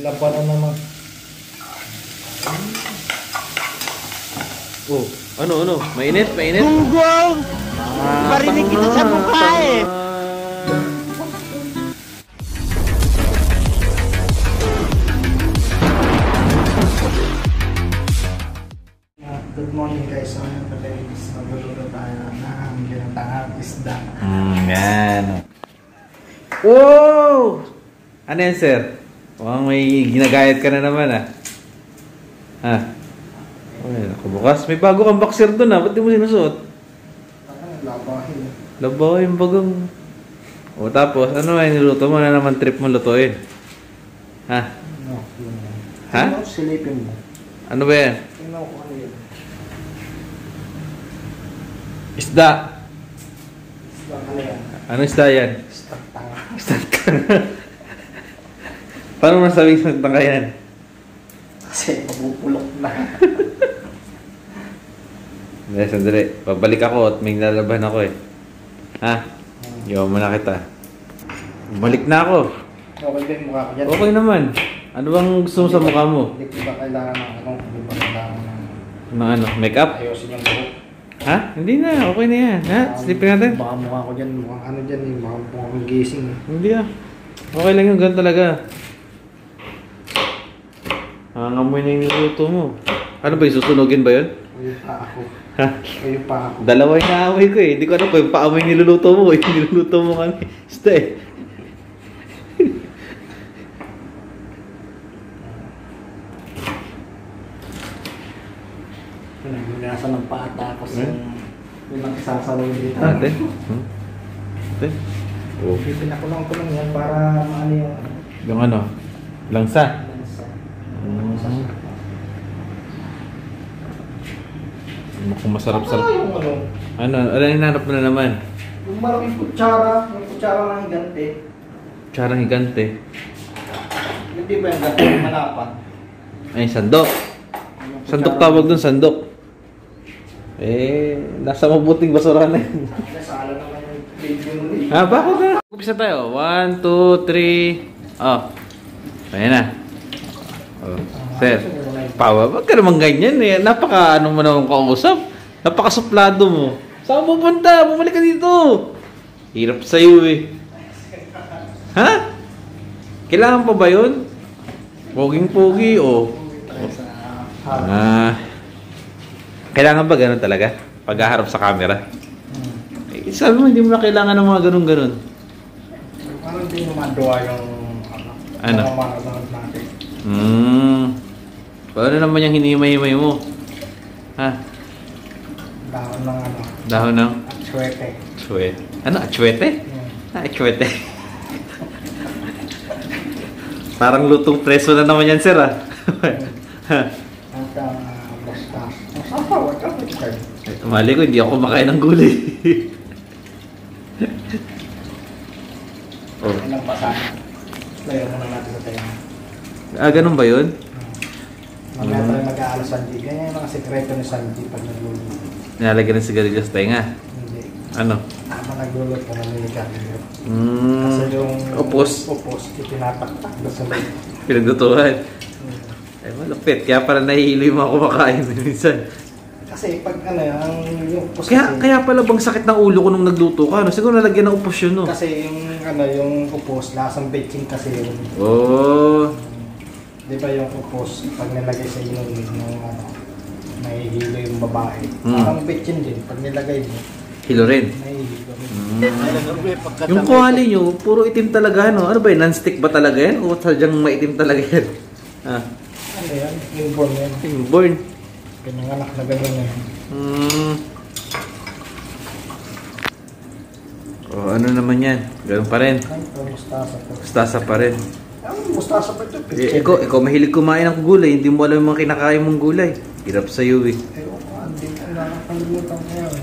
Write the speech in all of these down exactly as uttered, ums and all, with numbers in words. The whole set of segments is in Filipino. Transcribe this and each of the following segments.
Labanan naman. Oh, ano, ano? Mainit, mainit? Gunggong! Marinig kita sa mukha eh! Good morning guys, so ngayon patalis magluluto tayo ng ginataang isda. Hmm, yan. Wow! Ano yan, sir? Huwag may ginagayat ka na naman ah. Ha? Ay, nakabukas. May bago kang boxer doon ah. Ba't di mo sinusuot? Labahin. Labahin, bagong. O tapos, ano ay niluto mo? Ano naman trip mo lutoin? Ha? No, yun yan. Ha? Silipin mo. Ano ba yan? Tingnan ko ano yan. Isda. Isda ano yan? Ano isda yan? Isda tanga. Isda tanga. Paano mo nasabing sagtang ka yan? Kasi mabubulok na. Hindi, sandali. Pabalik ako at may nalaban ako eh. Ha? Hmm. Iwan mo na kita. Balik na ako. Okay ba yung mukha ko dyan? Okay naman. Ano bang gusto mo sa mukha mo? Hindi ba kailangan ng ano? Hindi ba kailangan ng... Ng ano? Make-up? Ayosin yung buhok. Ha? Hindi na. Okay na yan. Ha? Sleepin natin. Baka mukha ko dyan. Mukhang ano dyan eh. Mukhang mukhang gising eh. Hindi ah. Okay lang yung ganun talaga. Nangangamoy na yung niluto mo. Ano ba? Susunugin ba yun? O yung pa ako. Ha? O yung pa ako. Dalawa yung naamoy ko eh. Hindi ko alam ko yung paamoy niluluto mo. Yung niluluto mo ka na eh. Isda eh. Nasa ng pata ako sa... Yung nagsasalaw dito. Ate? Ate? Oo. Pinakulang ko lang yan para maano yung... Yung ano? Langsa? Mukhang masarap-sarap. Ano? Ano yung nanap mo na naman? Yung maraming kutsara. Yung kutsara ng higante. Kutsara ng higante? Hindi ba yung higante? Malapan. Ay, sandok. Sandok tawag dun, sandok. Eh, nasa mabuting basura na yun. Nasala naman yung video mo eh. Ha, bakit na? Umpisa tayo. One, two, three. Oh. Ayan na. Oh. Sir, pawa, ba't ka naman ganyan eh? Napaka ano mo naman kausap. Napakasuplado mo. Saan mo pupunta? Bumalik ka dito. Hirap sa'yo eh. Ha? Kailangan pa ba yun? Poging-pogi o? Oh. Ah. Kailangan ba ganun talaga? Paghaharap sa camera? Eh, sabi mo hindi mo na kailangan ng mga ganun-ganun. Ano hindi mo madoa yung ano? Hmm. Paano naman yung hinihimay-himay mo? Ha? Dahon ng ano? Dahon ng? Atsuete. Atsuete. Ano? Atsuete? Yeah. Ah, atsuete. Parang lutong preso na naman yan, sir, ha? Ha? Mali ko, hindi ako kumakain ng gulay. Oh. Anong pasahan? Layo mo na natin sa tayo. Ah, ganun ba yun? Mamaya tayo mag-aalo Sanji. Ganyan yung mga sekreto ni Sanji pag nagluluto. Nalagyan ng sigarilyo sa tenga? Hindi. Ano? Tama nagluluto na niligarilyo. Mm. Kasi yung upos, upos itinataktak na sa loob. Pinagdutuhan. Mm. Ay, malupit. Kaya para nahihilo yung mga kumakain minsan. Kasi pag ano ang yung upos kaya, kasi... Kaya pala bang sakit ng ulo ko nung nagluto ka? Ano? Siguro nalagyan ng upos yun, no? Kasi yung, ano, yung upos, lasang baking kasi yun. Oh. Di ba yung upos, pag nilagay sa inumin ng ano, nahihilo yung babae. Mm. Parang bitchin din, pag nilagay mo. Hilo rin? Nahihilo rin. Mm. Yung kuhali nyo, puro itim talaga, ano? Ano ba yun? Non-stick ba talaga yan? O sadyang maitim talaga yan? Ah. Ano yan? Inborn yan. Inborn? Pinanganak na gano'n yan. Mm. O ano naman yan? Gano'n pa rin? Ay, ito, mustasa pa. Mustasa pa rin. Mustasa pa ito. E, ikaw, ikaw mahilig kumain ng gulay. Hindi mo alam yung mga kinakain mong gulay. Hirap sa'yo eh. Eh, o ka. Hindi ka nakakalimutan ko yan.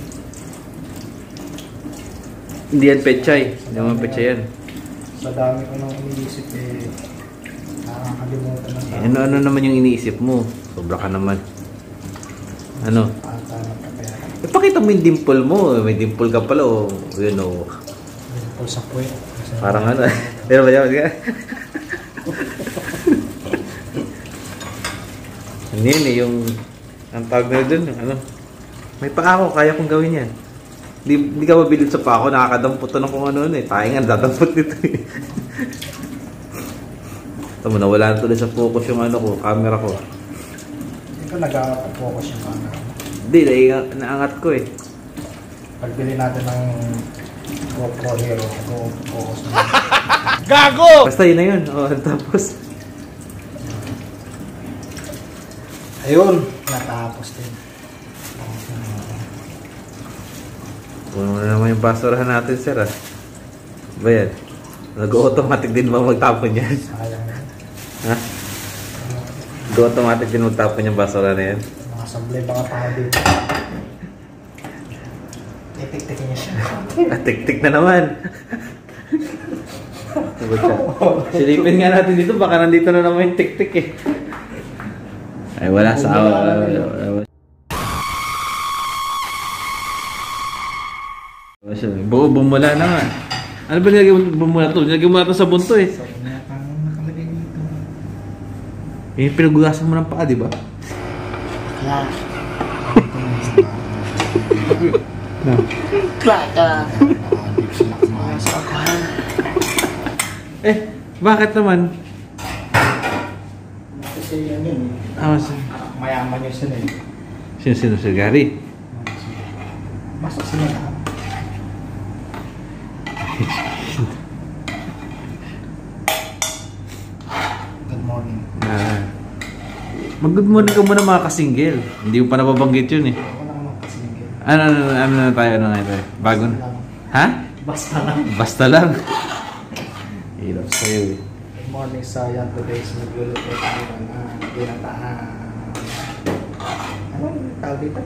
Hindi yan pechay. Hindi naman pechay yan. Sa dami ko nang iniisip eh. Nakakalimutan na tayo. Ano-ano naman yung iniisip mo? Sobra ka naman. Ano? Ipakita mo yung dimple mo. May dimple ka pala o. Yun o. Dimple sa puwet. Parang ano. Meron ba siya? Hahaha. Ano yun eh, yung... Ang tawag na dun, yung ano... May pa ako, kaya kong gawin yan. Hindi ka mabilid sa pa ako, nakakadamputan ako kung ano-ano eh. Tayo nga, dadampot nito eh. Ito mo, nawala na tuloy sa focus yung ano ko, camera ko. Hindi ko nag-focus yung camera ko. Hindi, naangat ko eh. Pagbili natin ng GoPro Hero, focus na. Gago! Basta yun na yun. O, tapos. Ayun, natapos din. Puno na naman yung basurahan natin, sir, ah. Ba yan? Nag-automatic din ba magtapon yan? Ha? Nag-automatic din magtapon yung basura na yan? Nakasablay pa ka tayo dito. Itik-tikin niya siya. Natik-tik na naman. Silipin nga natin dito, baka nandito na naman yung tik-tik eh. Ay, wala sa awa. Buo, bumula na nga. Ano ba nilagay mo bumula to? Nilagay mo natin sa bunto eh. Yung pinagugasan mo ng paa, di ba? Plata. Eh, bakit naman? Kasi ano yun eh. Ah, mayaman yun sila eh. Sino-sino si Gary? Basta sila na. Good morning. Ah. Mag-good morning ka muna mga kasinggil. Hindi mo pa nababanggit yun eh. Wala ka mga kasinggil. Ano, ano, ano na tayo, ano na tayo? Bago na? Ha? Basta lang. Basta lang. Hirap sa'yo eh. Good morning sa yan. Today is nagluluto tayo ng ginataang. Ano yung tawag dito?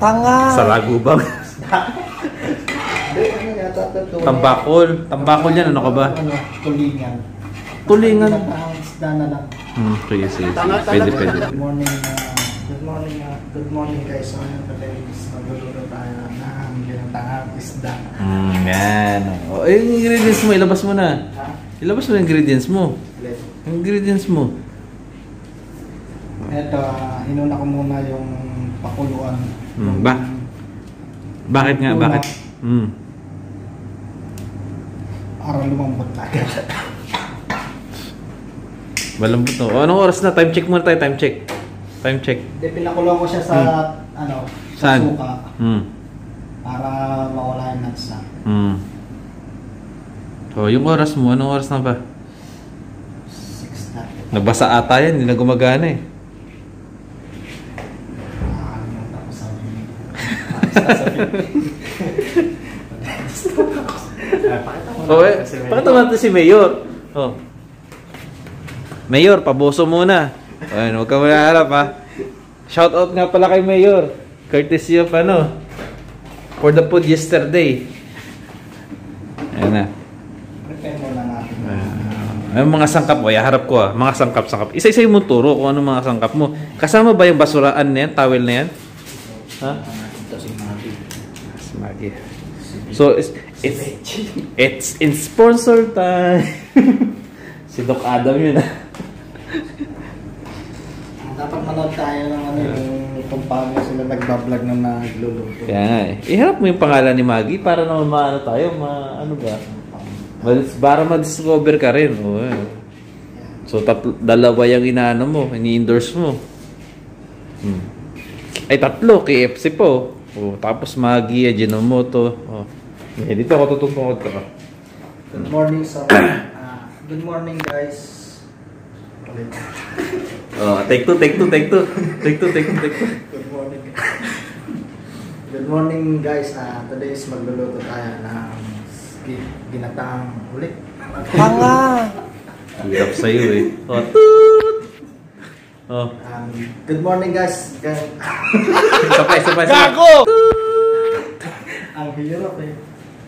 Tanga! Sa lagubang. Tambakol. Tambakol yan. Ano ka ba? Tulingan. Tulingan? Isda na lang. Hmm, sige, sige. Pwede, pwede. Good morning. Good morning. Good morning guys. So yan. Today is nagluluto tayo ng ginataang isda. Hmm, yan. O, yung ingredients mo, ilabas mo na. Ilabas mo yung ingredients mo. Ingredients mo. Ito, uh, inuna ko muna yung pakuluan. Mm, ba? Bakit nga? Una, bakit? Mm. Parang lumambot agad. Malambot no? O, anong oras na? Time check muna tayo. Time check. Time check. De, pinakulo ko siya sa, mm. ano, sa saan? Suka. Mm. Para mawala yung nuts na. Mm. So, yung oras mo, anong oras na ba? six thirty. Nabasa ata yan, hindi na gumagana eh. Ah, ano yung tapos sabi niyo? Pakita mo natin si Mayor. Oh. Mayor, paboso muna. Ayan, huwag ka muna harap ha. Shoutout nga pala kay Mayor. Courtesy of ano? For the food yesterday. Ayan na. Ay, mga sangkap mo, iharap ko ah. Mga sangkap-sangkap. Isa-isa mo turo kung ano mga sangkap mo. Kasama ba yung basuraan na yan? Towel na yan? Ha? Maggi. So, it's, it's, it's in sponsor time. Si Doc Adam yun ah. Dapat manood tayo ng ano yung kung paano sila nagbablog ng nagluluto. Kaya nga eh. Iharap mo yung pangalan ni Maggi para naman maano tayo, ma ano ba? Para ma-discover ka rin. Oh, eh. So, tatlo, dalawa yung inaano mo, ini-endorse mo. Hmm. Ay, tatlo, K F C po. Oh, tapos Maggi, Akinomoto. Oh. Eh, dito ako tutungkod ka pa. Good morning, sir. Uh, good morning, guys. Oh, take two, take two, take two. Take two, take two, take two. Good morning. Good morning, guys. Uh, today is magluluto tayo ng ginataang ulit. Panga! Hirap sa'yo eh. Oh. Oh. Um, good morning guys. Isa pa, isa pa, isa pa. Gago! Ang hirap eh.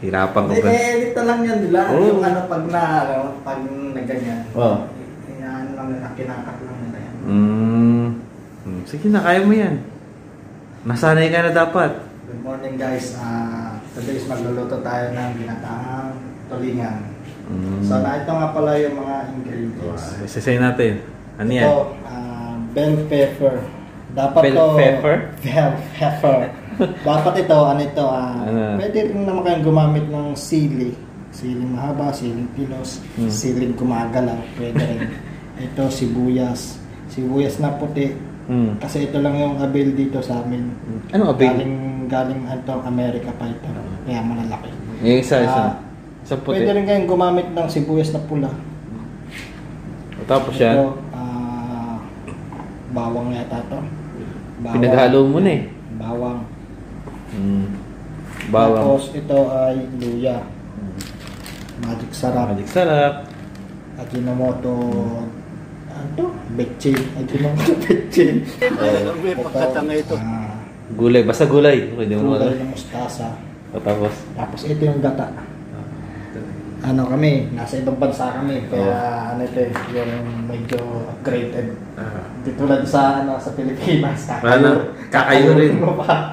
Hirapan ko ba? Eh, dito lang yan nila. Oh. Yung ano, pag na, pag nagganyan. Oh. Yan lang na, kinakat lang nila yan. Mm. Sige na, kaya mo yan. Nasanay ka na dapat. Good morning guys. Uh, today is magluluto tayo ng ginataang tulingan. Mm. So na ito nga pala yung mga ingredients. Wow. Isasayin natin. Ano yan? Ito, uh, bell pepper. Dapat bell to pepper. Bell pepper. Dapat ito, ano ito ah. Ano? Pwede rin naman kayong gumamit ng sili. Siling mahaba, siling pilos, hmm. siling gumagalaw. Pwede rin. Ito, sibuyas. Sibuyas na puti. Hmm. Kasi ito lang yung avail dito sa amin. Ano avail? Galing, galing ito, America pa ito. Kaya malalaki. Yung isa, isa. Uh, isa puti. Pwede rin kayong gumamit ng sibuyas na pula. Tapos ito, yan? Uh, bawang yata ito. Pinaghalo mo na eh. Bawang. Hmm. Bawang. Tapos ito ay luya. Hmm. Magic sarap. Magic sarap. Akinomoto. Ano? Bechin. Akinomoto bechin. Pagkatanga ito. Uh, gulay. Basta gulay. Gulay ng mustasa. Tapos? Tapos ito yung gata. Ano kami, nasa ibang bansa kami, kaya oh. ano ito yung medyo upgraded. Uh-huh. Ditulad sa ano sa Pilipinas, kakayo. Kakayo rin.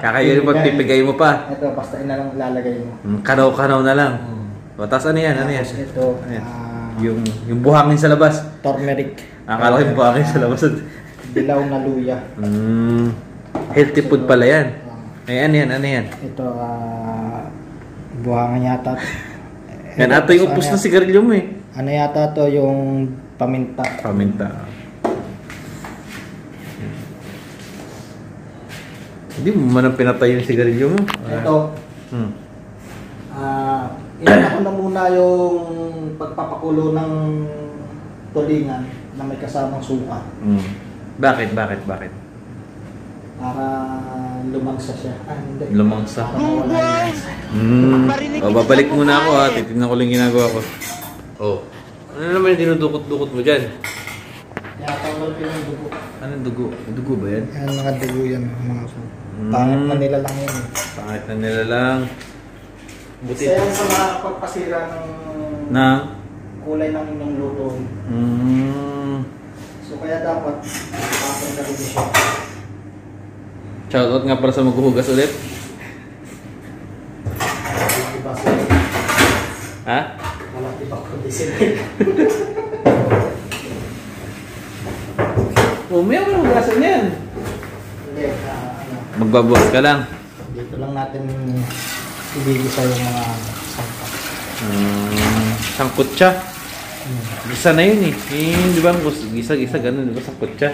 Kakayo rin pag pipigay mo pa. Ito, basta ina lang ilalagay mo. Mm, karaw-karaw na lang. Hmm. Tapos ano yan? Ano yan? Ito, ano yan? Uh, yung, yung buhangin sa labas. Turmeric. Akala ko yung buhangin uh, sa labas. Dilaw na luya. Mm, healthy food pala yan. Uh, Ayan yan, ano yan? Ito, uh, buhangin yata. Yan ata yung upos na sigarilyo mo eh. Ano yata to yung paminta. Paminta. Hindi mo man ang pinatay yung sigarilyo mo. Ito. Hmm. Uh, Ilan ako na muna yung pagpapakulo ng tulingan na may kasamang suka. Hmm. Bakit? Bakit? Bakit? Para lumangsa siya. Ah, hindi. Lumangsa. Hmm. Oh, babalik muna ako ha. Titignan ko lang ginagawa ko. Oh. Ano naman yung dinudukot-dukot mo dyan? Yata ko yung dugo. Ano dugo? Dugo ba yan? Ano mga dugo yan mga so. Hmm. Pangit na nila lang yun. Pangit na nila lang. Buti. Kasi yan sa mga pagpasira ng... Na? Kulay ng inyong luto. Hmm. So kaya dapat pasin ka rin siya. Shoutout nga para sa maghuhugas ulit. Ha? Umay mo hugasan yan. Magbabukas ka lang. Dito lang natin ibigisa yung mga sangkot. Hmm, sangkot siya? Gisa na yun eh. Eh di ba gisa-gisa ganun di ba sangkot siya?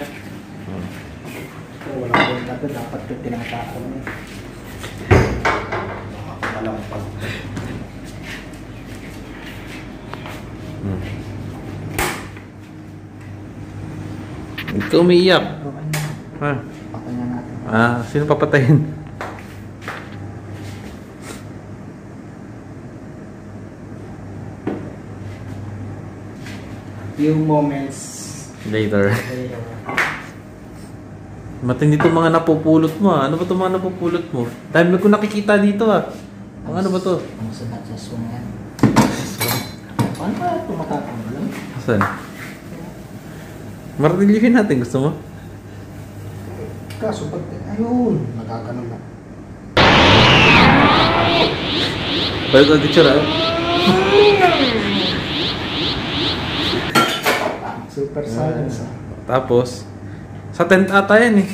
Ito dapat ko tinatapon eh. Malampag. Hmm. Ito umiiyak. Ha? Patayin natin. Ah, sino papatayin? Few moments later. Matindi itong mga napupulot mo ah. Ano ba itong mga napupulot mo? Dahil may ko nakikita dito ah. Ang ano ba ito? Ang sunat sa swang yan. Swang? Paano ba ito makakamalan? Saan? Martilyuhin natin. Gusto mo? Kaso pag... Ayun! Magkakanan na. Balik ang teacher ah. Super silence ah. Tapos? Sa tent ata yan eh.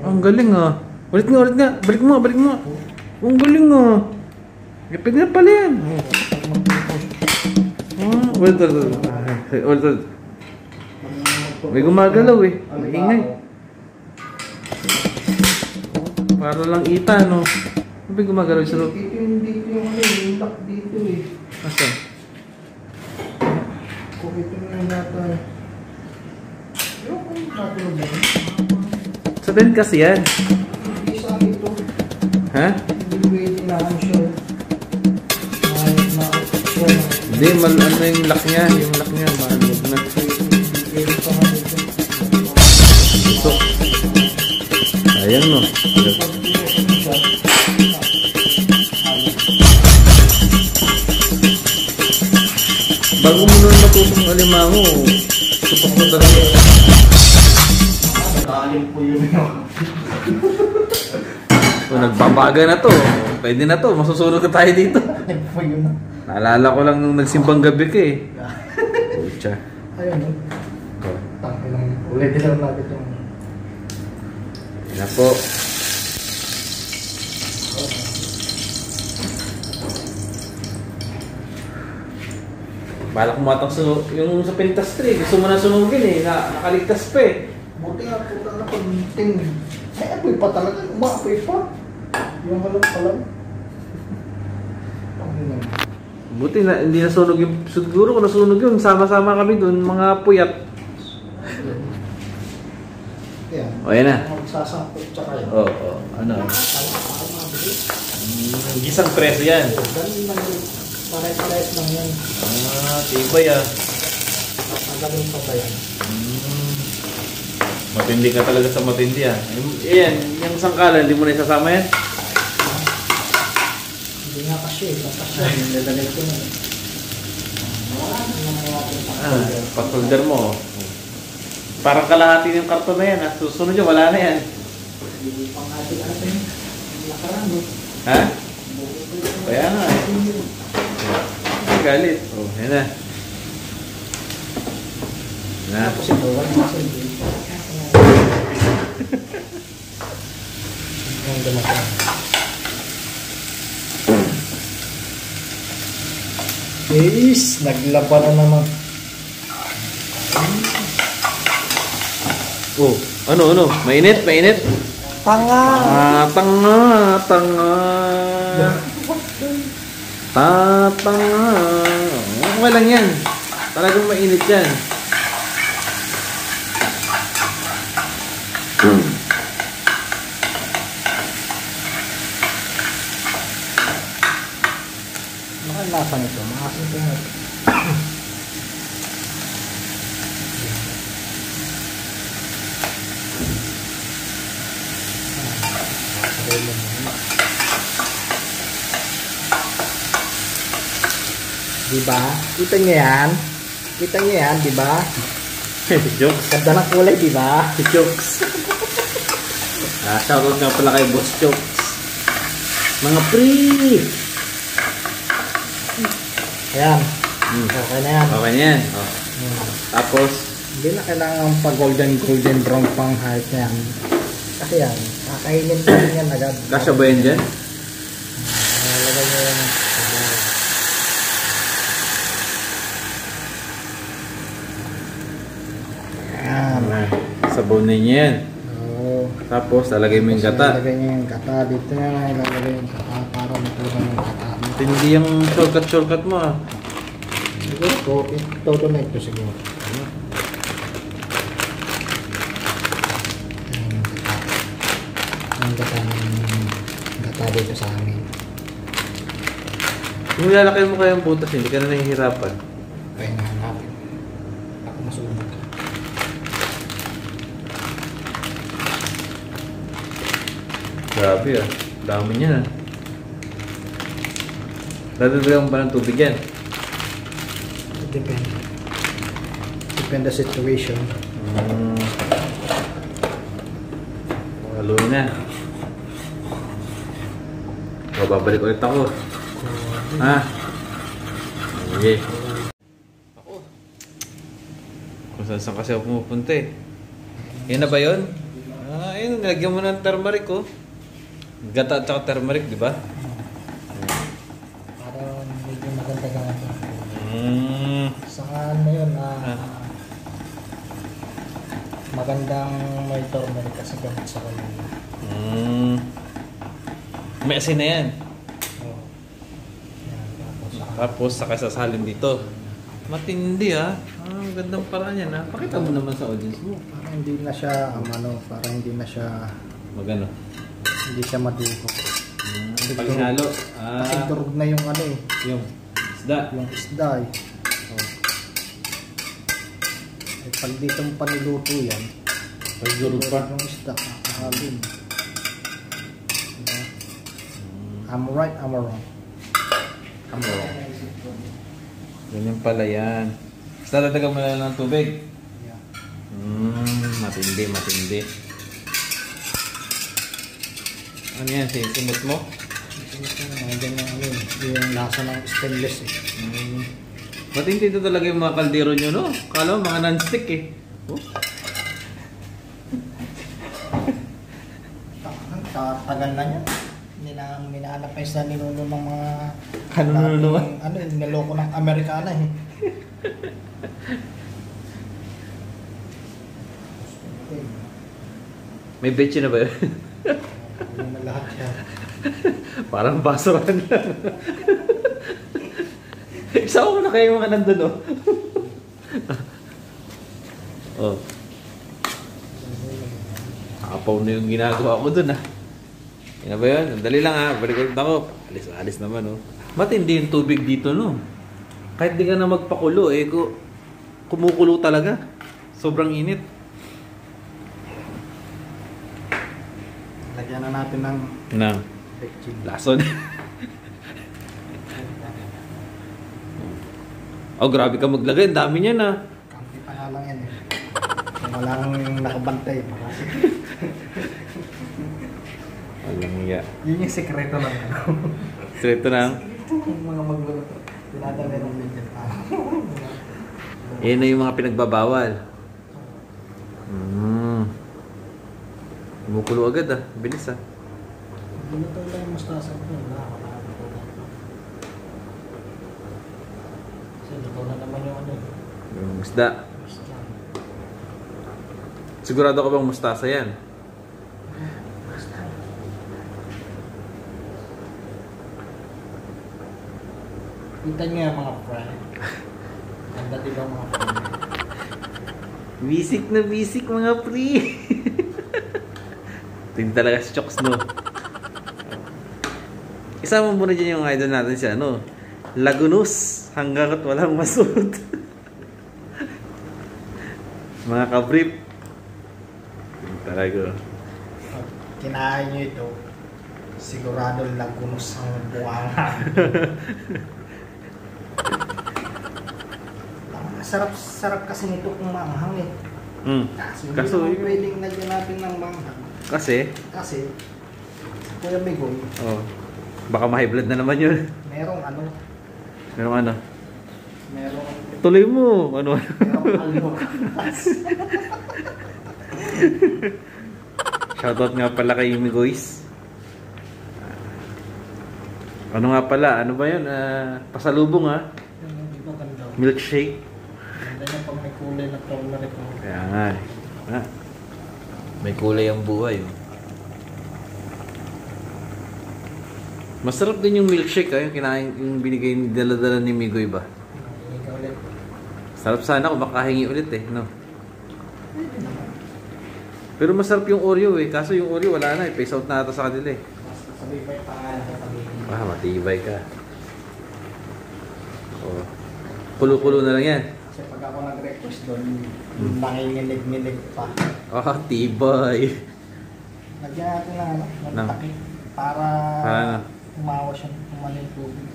Ang galing ah. Ulit nga, ulit nga. Balik mo, balik mo. Ang galing ah. Gapit nga pala yan. Ulit, ulit, ulit. May gumagalaw eh. May ingay. Para lang ita no. May gumagalaw sa loob. Dito yung dito yung ano yung lock dito eh. Asa? Kukito na yung nata eh. Sa tent kasi yan. Hindi sa ito. Ha? Hindi pwede na unsure. Hindi, ano yung lock niya. Yung lock niya, maalog na. Ito. Ayan no. Bago mo nun matutong alimango, tupak mo talaga. So, nagbabaga na to. Pwede na to, masusunod ka tayo dito. Naalala ko lang nung nagsimbang gabi ka eh. Pucha. Ayun. Ulitin lang natin itong na po. Balak mo atang sunog, yung sa Pintas Tree, gusto mo na sunogin eh, na, nakaligtas pa eh. Buti nga po na nakaliting. Ay, apoy pa talaga, umaapoy pa. Yung halang palang. Buti na, hindi nasunog yung, siguro kung nasunog yun, sama-sama kami dun, mga puyat. Ayan. O, yan na. Magsasampot tsaka yun. Oo, oo. Ano? Mm, gisang preso yan. Ganun lang yun. Pares-pares lang yan. Ah, tibay ah. Magaling pa ba yan? Mm. Matindi ka talaga sa matindi ah. Ayan, yung sangkala, hindi mo na isasama yan? Hindi nga kasi eh. Kasi yan, nilagay ko na eh. Ah, pag-solder mo. Parang kalahati ng karton na yan ah. Susunod yun, wala na yan. Hindi pang atin-atin. Nakarami. Ha? Kaya nga eh. Galit. Oh, yan na. Na. Yes, naglaba na naman. Oh, ano, ano? Mainit, mainit? Tanga. Ah, tanga, tanga. Tatanga. Okay lang yan. Talagang mainit yan. Hmm. Ang lasa nito. Maasin ko nga. Diba? Kita nyo yan? Kita nyo yan, diba? Jokes. Ganda ng kulay, diba? Jokes. Ah, shoutout nga pala kay Boss Jokes. Mga pre! Ayan. Mm. Okay na yan. Okay na yan. Oh. Mm. Tapos? Hindi na kailangan pa golden golden brown pang heart na yan. Kasi yan, kakainin pa rin yan agad. Kasya ba yan dyan? Uh, lagay nyo yan. Sabunin niya yan. Oo. Tapos lalagay mo yung gata. Lalagay niya yung gata. Dito na lang ilalagay yung gata para matulang yung gata. Hindi yung shortcut-shortcut mo ah. Siguro po. Toto na ito siguro. Ang gata ng gata dito sa amin. Kung lalakay mo kayong butas, hindi ka na nahihirapan. Kaya nga hanapin. Ako masunod ka. Grabe ah, dami niya na. Dadagdagan mo ba ng tubig yan? It depends. Depends sa situation. Hmm. Haluin na. O, babalik ulit ako. Ha? Okay. Ako. Kung saan saan kasi ako pumupunta eh. Yan na ba yun? Ah, yun, nilagyan mo ng turmeric oh. Gata at saka turmeric, di ba? Parang medyo maganda ganito. Mm. Saan na yun? Ah, ah. Magandang may turmeric kasi gamit sa kanin. Mm. May asin na yan. Oh. Yan tapos, tapos saka sasalin dito. Matindi ah. Ah, gandang paraan yan ah. Pakita mo naman sa audience mo. Parang hindi na siya, um, ano, parang hindi na siya... Magano? Hindi siya madukok. Hmm. Pag hinalo? Ah. Kasi durog na yung ano eh. Yung isda? Yung isda eh. Oh. Eh pag dito mo paniluto yan. Pag durog pa? Yung isda. Kakalim. Diba? I'm right, I'm wrong. I'm wrong. Ganyan pala yan. Basta latagan mo lang ng tubig. Yeah. Hmm. Matindi, matindi. Ano yan? Sinimot mo? Sinimot mo na. Diyan yung ano yun. Yung lasa ng stainless eh. Mm. Matindi ito talaga yung mga kaldero nyo no? Kala mo mga non-stick eh. Oh. Katagal na niya. Hindi na minaanak na isa ninuno ng mga... Kanununo? Ano, niloko ng Amerikana eh. May betcha na ba yun? Ano na lahat yan. Parang basurahan lang. Isama ko na kayo mga nandun oh. Oh. Apaw na yung ginagawa ko dun ah. Yan ba yun? Dali lang ah. Balik-balik ako. Alis, alis naman oh. Ba't hindi yung tubig dito no? Kahit di ka na magpakulo eh. Kumukulo talaga. Sobrang init. Lagyan na natin ng... Ng? Lason. Oh grabe ka maglagay. Ang dami niya na. Kampi pa nga lang yan eh. Wala lang yung nakabantay. Walang iya. Yun yung sekreto lang. Sekreto lang? Yung mga magluluto. Pinadala ng video. Yan na yung mga pinagbabawal. Hmm. Bumukulo agad ah. Bilis ah. Bumukulo lang yung mustasa ko. Kasi dito na naman yung ano. Yung musda. Sigurado ka bang mustasa yan? Kita nyo yung mga friend. Ganda diba mga friend? Bisik na bisik mga pre! Tingin talaga si Chokes no? Isama muna dyan yung idol natin si ano? Lagunos! Hanggang at walang masunod. Mga kabrip! Talaga. Pag kinain nyo ito, sigurado lagunos ang buwanga. Sarap-sarap kasi nito kung manghang eh. Mm. Kasi kaso hindi naman pwedeng lagyan natin ng manghang. Kasi? Kasi, Kuya Migoy. Oh. Baka ma-high blood na naman yun. Merong ano? Merong ano? Merong... Tuloy mo! Ano? Merong alokas. Shoutout nga pala kay Migoys. Ano nga pala? Ano ba yun? Uh, pasalubong ha? Milkshake. Ganda niya pag may kulay na tong na rin. Kaya nga eh. May kulay ang buhay oh. Masarap din yung milkshake ha? Yung kinain, yung binigay ni dala-dala ni Migoy ba? Hinihingi ka ulit. Sarap sana kung makahingi ulit eh. No? Pero masarap yung Oreo eh, kaso yung Oreo wala na eh, face out na ata sa kanila eh. Mas matibay pa nga na kapag-ibig. Ah, matibay ka. Oo. Kulo-kulo na lang yan. Kasi pag ako nag-request doon, hmm. nanginginig-minig pa. Ah, tibay. Lagyan natin lang ano, magtaki. No. Para umawas yung kumanin tubig.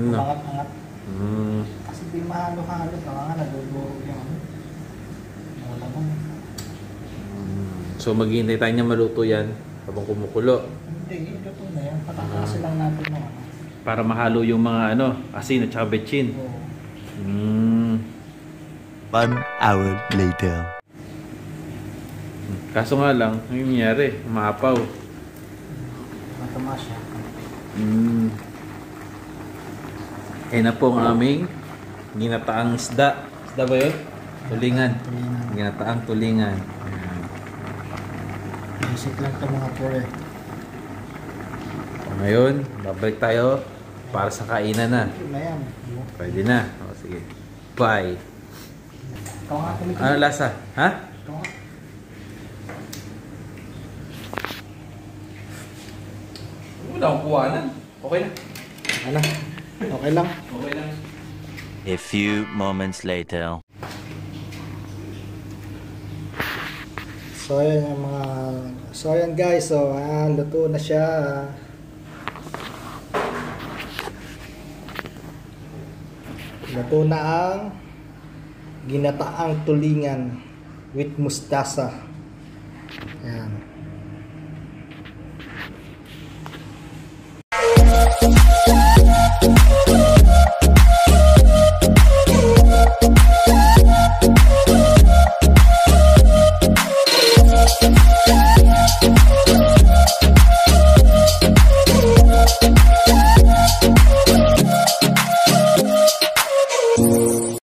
Umangat-angat. Hmm. Kasi di mahalo-halo, baka nga nagugurog yung ano. Wala mo. So maghihintay tayo niya maluto yan habang kumukulo. Hindi, luto na yan. Patakasin lang natin mo. Para mahalo yung mga ano, asin at saka bechin. Oh. Mm. One hour later. Kaso nga lang, ano yung nangyari? Maapaw. Matama siya. Mm. Eh na po ang aming ginataang isda. Isda ba yun? Tulingan. Ginataang tulingan. Isip lang ito mga pure. So, ngayon, babalik tayo para sa kainan na. Pwede na. O, sige. Bye. Ano lasa? Ha? Wala akong kuhanan. Okay na. Ano? Okay lang. Okay lang. A few moments later. So ayan yung mga... So ayan guys, so ah, luto na siya. Luto na ang ginataang tulingan with mustasa. Ayan.